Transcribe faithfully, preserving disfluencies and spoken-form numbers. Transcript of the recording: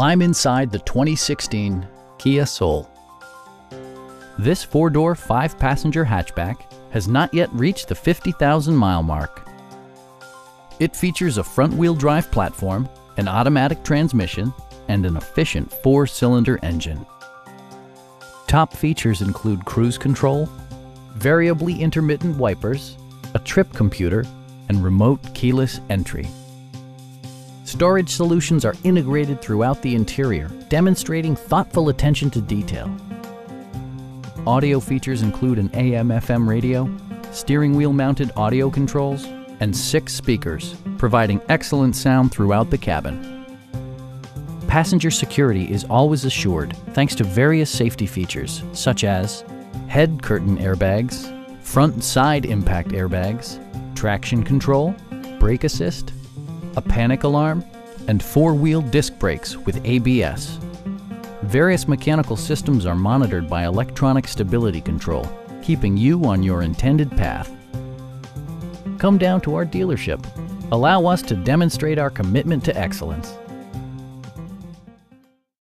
Climb inside the twenty sixteen Kia Soul. This four-door, five-passenger hatchback has not yet reached the fifty thousand mile mark. It features a front-wheel drive platform, an automatic transmission, and an efficient four-cylinder engine. Top features include cruise control, variably intermittent wipers, a trip computer, and remote keyless entry. Storage solutions are integrated throughout the interior, demonstrating thoughtful attention to detail. Audio features include an A M F M radio, steering wheel-mounted audio controls, and six speakers, providing excellent sound throughout the cabin. Passenger security is always assured thanks to various safety features, such as head curtain airbags, front and side impact airbags, traction control, brake assist, a panic alarm, and four-wheel disc brakes with A B S. Various mechanical systems are monitored by electronic stability control, keeping you on your intended path. Come down to our dealership. Allow us to demonstrate our commitment to excellence.